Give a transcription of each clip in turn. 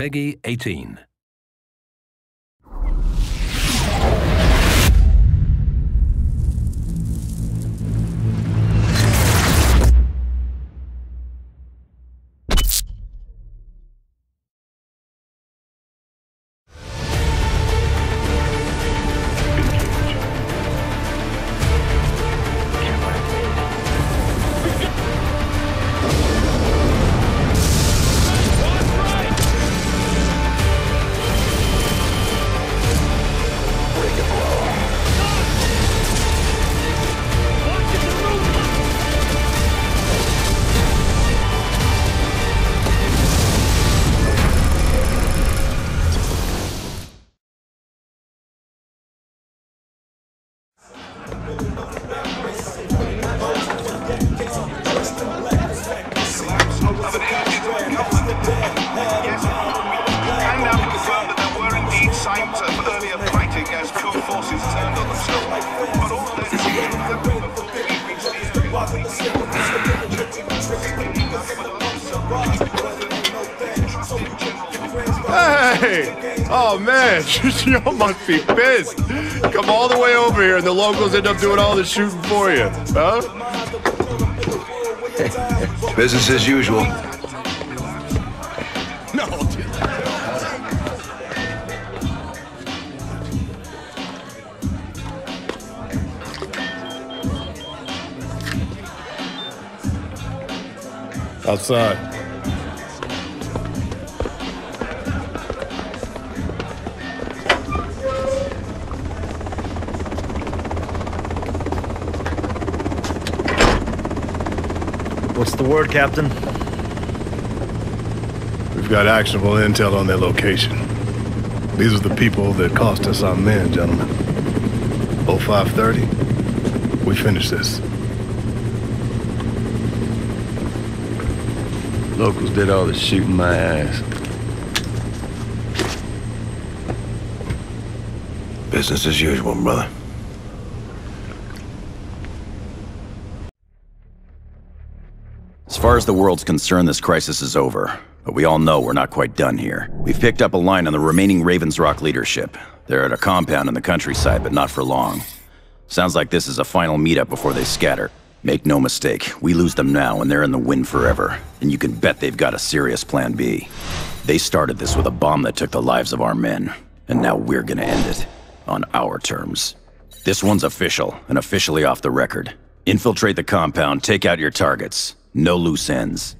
Peggy 18. Y'all must be pissed. Come all the way over here and the locals end up doing all the shooting for you. Huh? Business as usual. No. Outside. What's the word, Captain? We've got actionable intel on their location. These are the people that cost us our men, gentlemen. 0530, we finish this. Locals did all the shooting my ass. Business as usual, brother. As far as the world's concerned, this crisis is over. But we all know we're not quite done here. We've picked up a line on the remaining Ravens Rock leadership. They're at a compound in the countryside, but not for long. Sounds like this is a final meetup before they scatter. Make no mistake, we lose them now and they're in the wind forever. And you can bet they've got a serious plan B. They started this with a bomb that took the lives of our men. And now we're gonna end it. On our terms. This one's official, and officially off the record. Infiltrate the compound, take out your targets. No loose ends.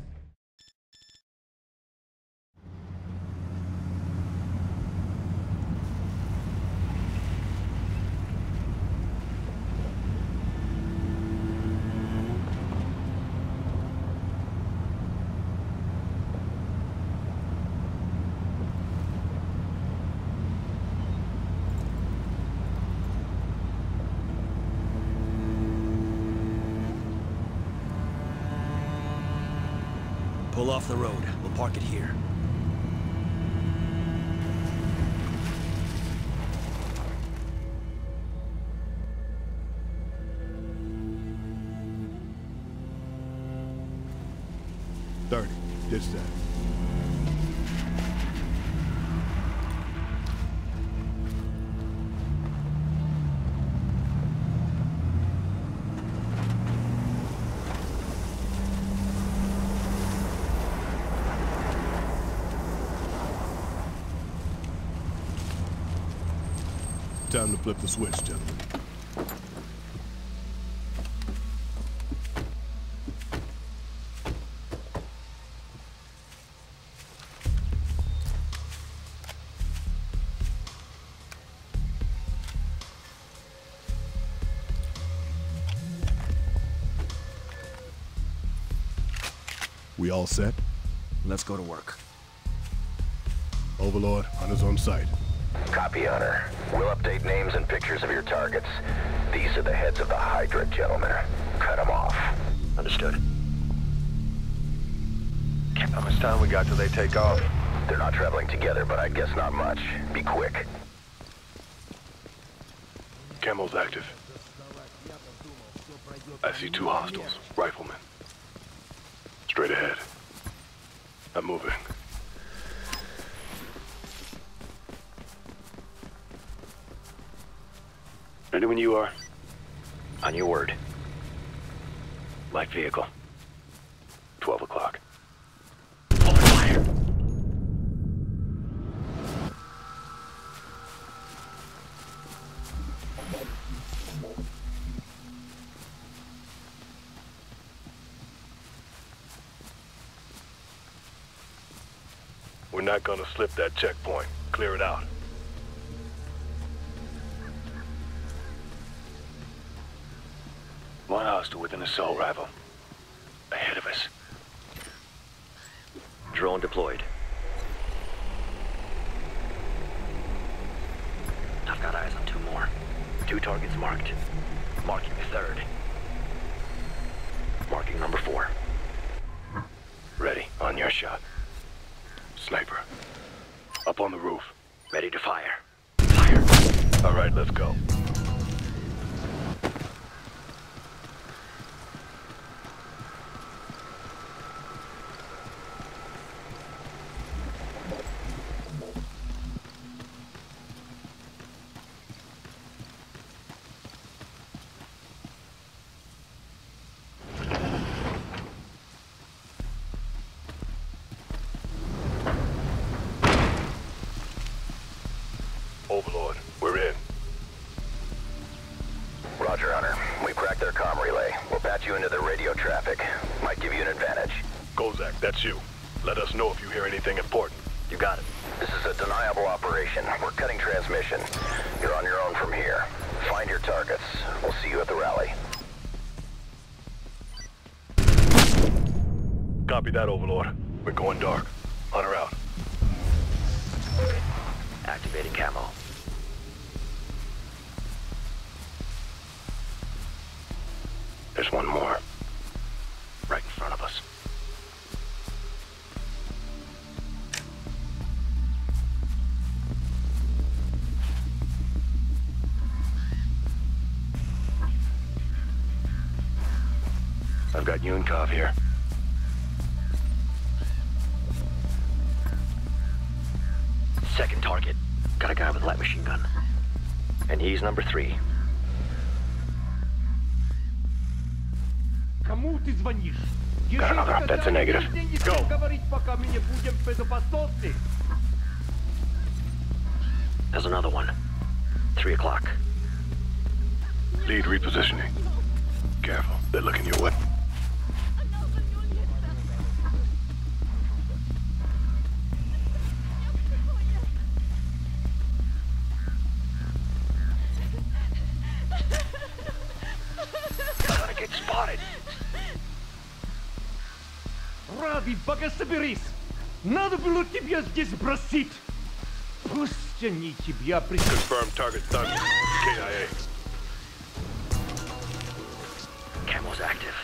Pull off the road. We'll park it here. Dirty. Ditch that. Time to flip the switch, gentlemen. We all set? Let's go to work. Overlord, Hunter's on site. Copy, Hunter. We'll update names and pictures of your targets. These are the heads of the Hydra, gentlemen. Cut them off. Understood. How much time we got till they take off? They're not traveling together, but I guess not much. Be quick. Camel's active. I see two hostiles, riflemen. Straight ahead. I'm moving. Ready when you are. On your word. Light vehicle. 12 o'clock. Open fire! We're not gonna slip that checkpoint. Clear it out. One hostile within assault rifle. Ahead of us. Drone deployed. I've got eyes on two more. Two targets marked. Marking the third. Marking number 4. Ready. On your shot. Sniper. Up on the roof. Ready to fire. Fire! Alright, let's go. Overlord, we're in. Roger, Hunter. We've cracked their comm relay. We'll patch you into the radio traffic. Might give you an advantage. Kozak, that's you. Let us know if you hear anything important. You got it. This is a deniable operation. We're cutting transmission. You're on your own from here. Find your targets. We'll see you at the rally. Copy that, Overlord. We're going dark. Hunter out. Activating camo. There's one more. Right in front of us. I've got Yunkov here. Second target. Got a guy with a light machine gun. And he's number 3. Got another up. That's a negative. Go. There's another one. 3 o'clock. Lead repositioning. Careful. They're looking your way. Пока соберись. Надо было тебя здесь бросить. Пусть они тебя присутствуют. Confirm target done. KIA. Camo's active.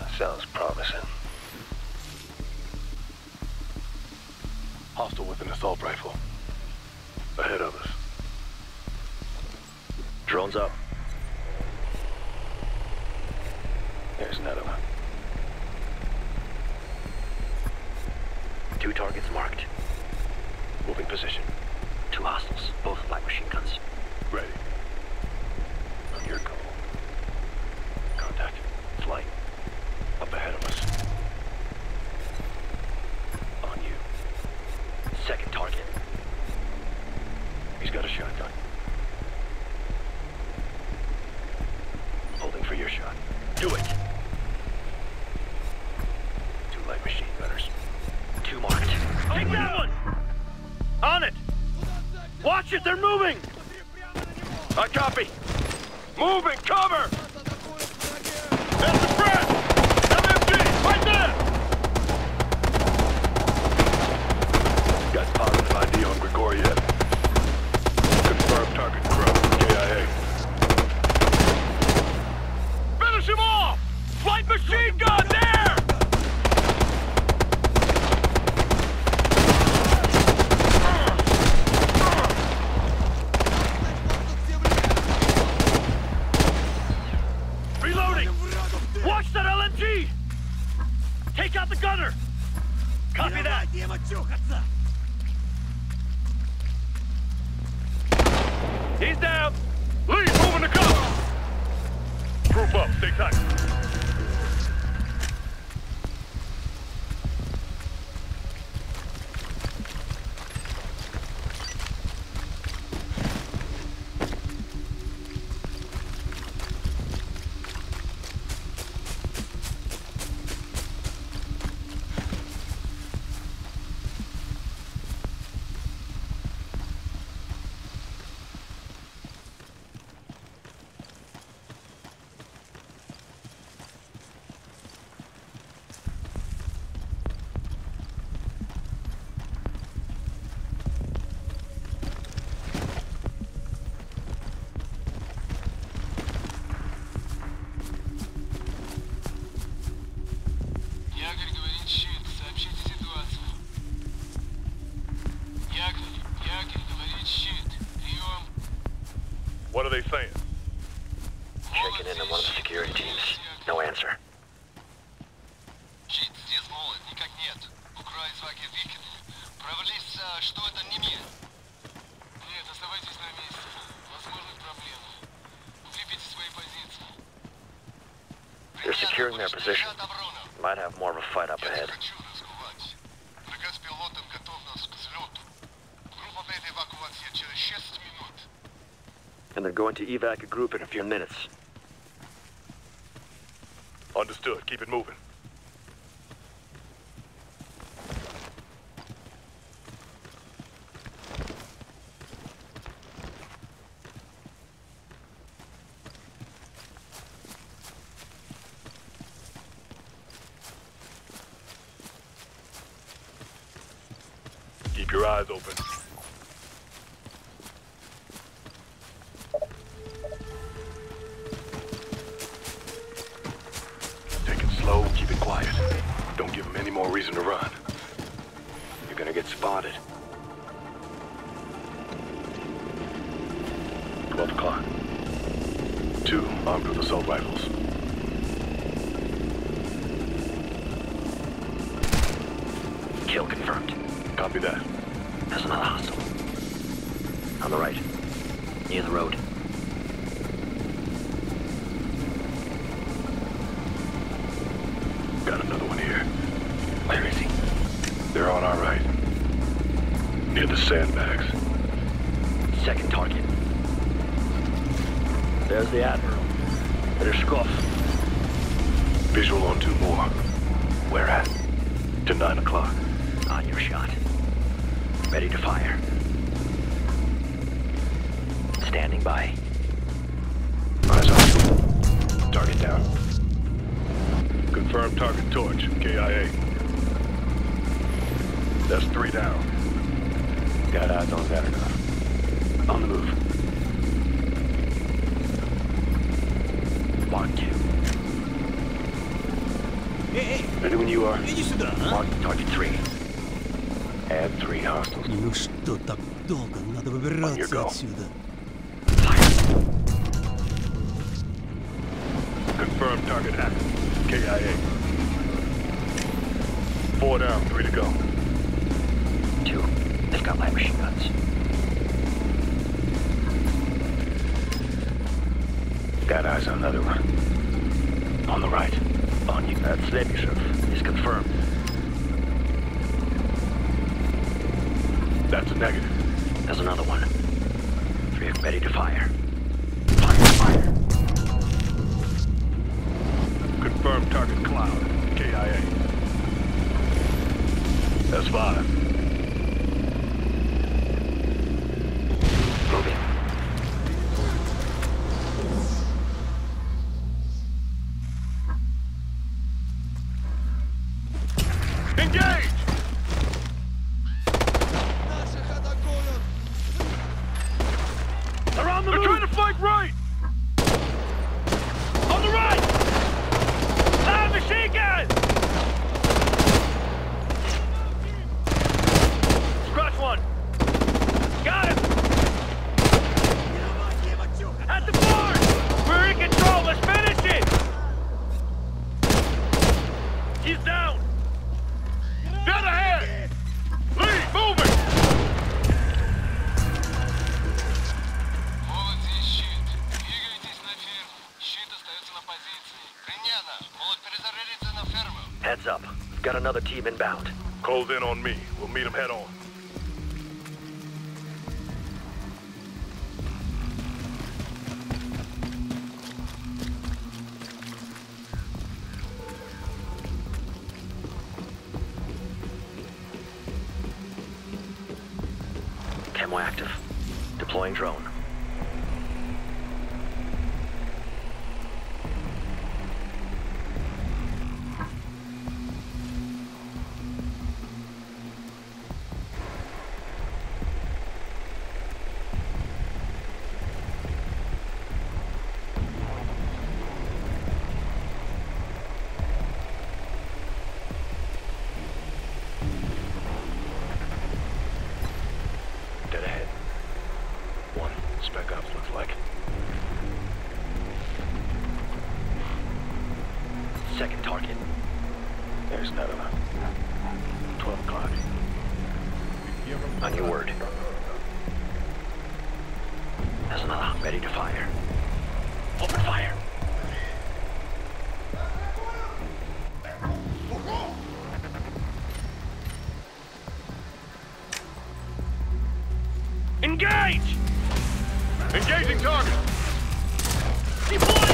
That sounds promising. Hostile with an assault rifle. Ahead of us. Drones up. There's another one. 2 targets marked. Moving position. 2 hostiles, both with light machine guns. Ready. On your goal. Contact. Flight. Up ahead of us. Second target. He's got a shotgun. Holding for your shot. Do it! 2 light machine gunners. 2 marked. Take that one! On it! Watch it, they're moving! I copy. Move and cover! That's the press! MFG, right there! Confirmed target crew, KIA. Finish him off! Light machine gun there! He's down. Leave, moving the cover. Group up, stay tight. What are they saying? Checking in on one of the security teams. No answer. They're securing their position. Might have more of a fight up ahead. And they're going to evac a group in a few minutes. Understood. Keep it moving. Keep your eyes open. Reason to run. You're gonna get spotted. 12 o'clock. 2 armed with assault rifles. Kill confirmed. Copy that. There's another hostile. On the right. Near the road. They're on our right. Near the sandbags. Second target. There's the Admiral. Petrikov. Visual on 2 more. Where at? To 9 o'clock. On your shot. Ready to fire. Standing by. Eyes on. Target down. Confirm target torch. KIA. That's 3 down. Got eyes on that enough. On the move. Mark you. Hey, hey. Ready when you are. Mark target 3. Add 3 hostiles. Ну что так долго? Надо выбираться отсюда. Confirm target active. KIA. 4 down, 3 to go. 2. They've got light machine guns. Got eyes on another one. On the right. On you. That's Nebuchadnezzar. Is confirmed. That's a negative. There's another one. 3 ready to fire. Fire, fire. Confirmed target cloud. KIA. That's 5. another team inbound. Cole's in on me. We'll meet him head on. Camo active. Deploying drone. Second target. There's another one. 12 o'clock. On your word. There's another. Ready to fire. Open fire. Engage! Engaging target. Deploying!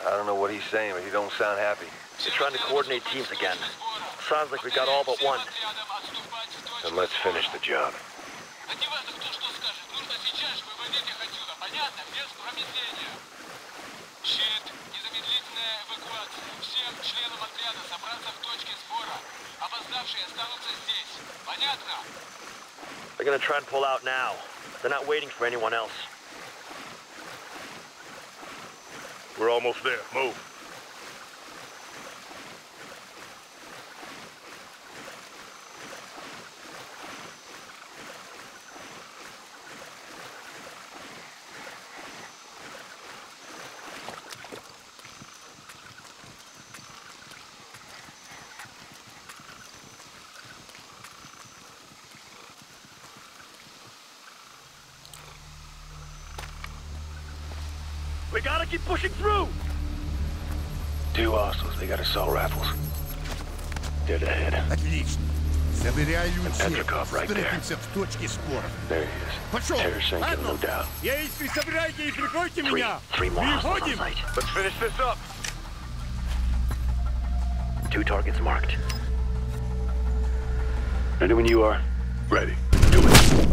I don't know what he's saying, but he don't sound happy. They're trying to coordinate teams again. Sounds like we got all but one. Then let's finish the job. They're gonna try and pull out now. They're not waiting for anyone else. We're almost there. Move. We gotta keep pushing through! Two hostiles, they got assault rifles. Dead ahead. And Petrikov right there. There he is. Terror sinking, no doubt. Three more hostiles on site. Let's finish this up. Two targets marked. Ready when you are. Ready. Do it.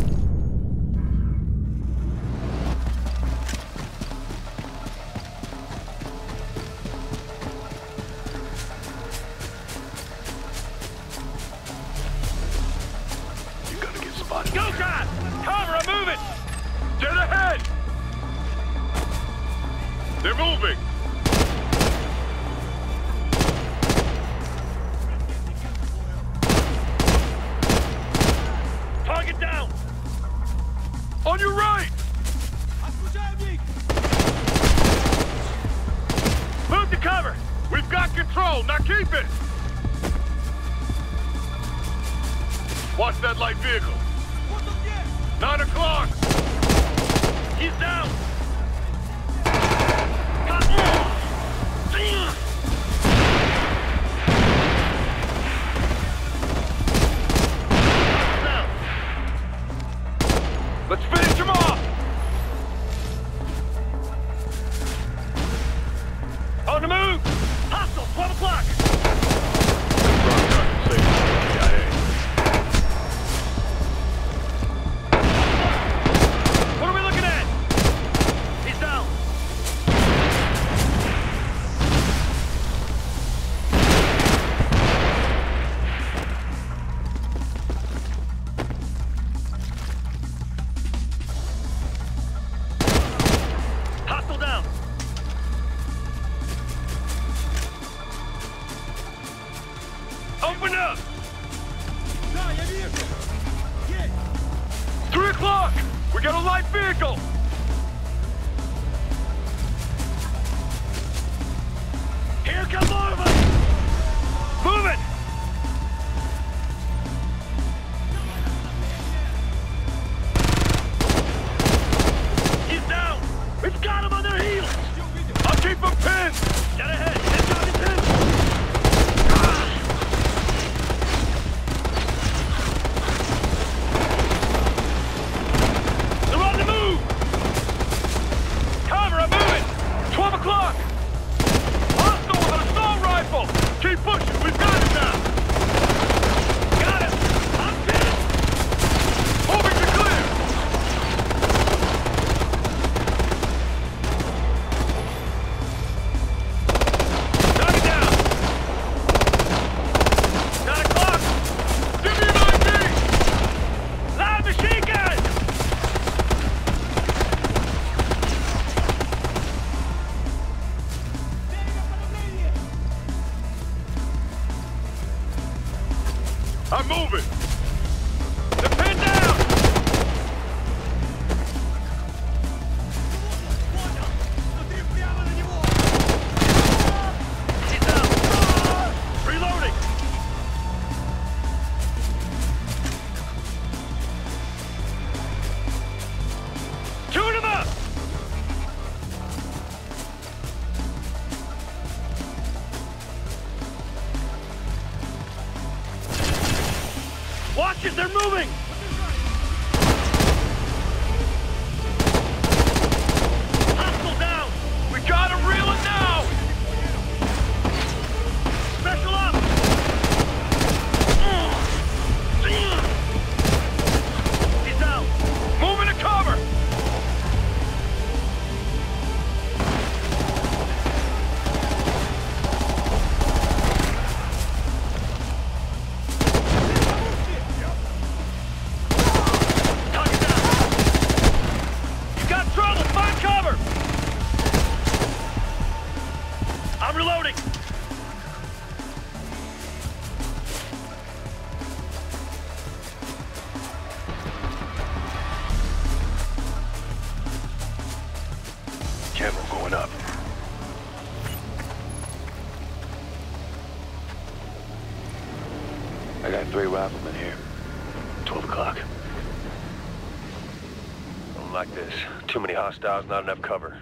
Hostiles, not enough cover.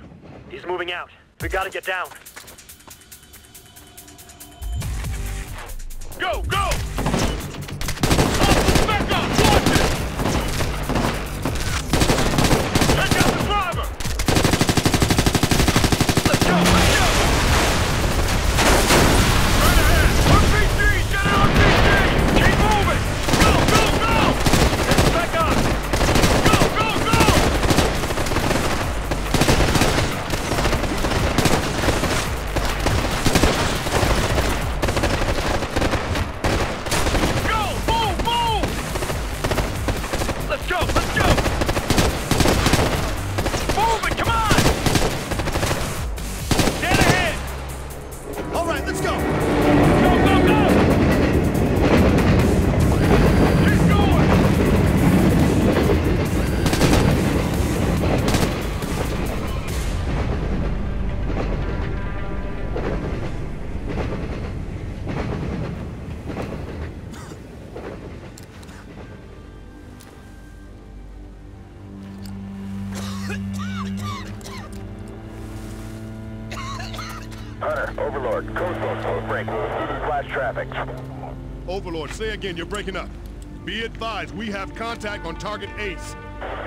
He's moving out. We gotta get down. Go, go! Back up! Watch it! Take out the driver! Let's go! Right ahead! Overlord, code break. Flash traffic. Overlord, say again, you're breaking up. Be advised, we have contact on target Ace.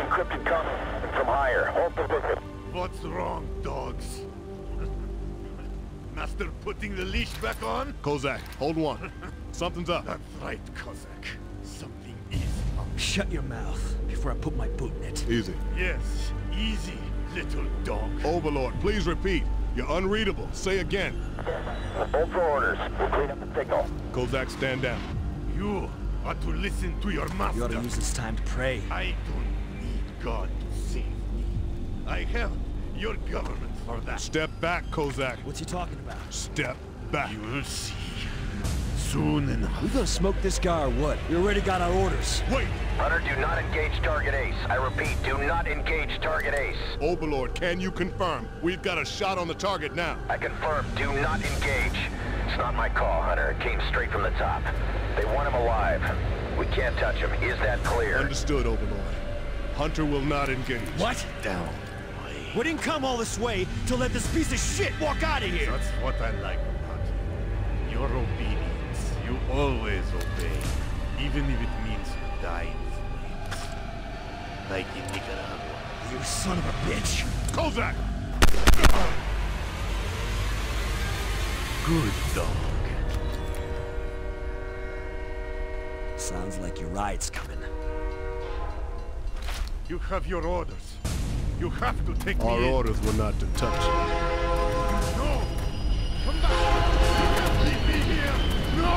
Encrypted comms from higher. Hold the bucket. What's wrong, dogs? Master putting the leash back on? Kozak, hold one. Something's up. That's right, Kozak. Something is up. Shut your mouth before I put my boot in it. Easy. Yes, easy, little dog. Overlord, please repeat. You're unreadable. Say again. Hold for orders. We'll clean up the signal. Kozak, stand down. You are to listen to your master. You ought to use this time to pray. I don't need God to save me. I have your government for that. Step back, Kozak. What's he talking about? Step back. You'll see. Soon enough. We gonna smoke this guy or what? We already got our orders. Wait! Hunter, do not engage target Ace. I repeat, do not engage target Ace. Overlord, can you confirm? We've got a shot on the target now. I confirm, do not engage. It's not my call, Hunter. It came straight from the top. They want him alive. We can't touch him. Is that clear? Understood, Overlord. Hunter will not engage. What? Down. We didn't come all this way to let this piece of shit walk out of here. That's what I like about you. Your obedience. You always obey, even if it means you die in flames. Like in Nicaragua. You son of a bitch! Kozak! Good dog. Sounds like your ride's coming. You have your orders. You have to take me in. Our orders were not to touch you. No! Come back! You can't leave me here! No!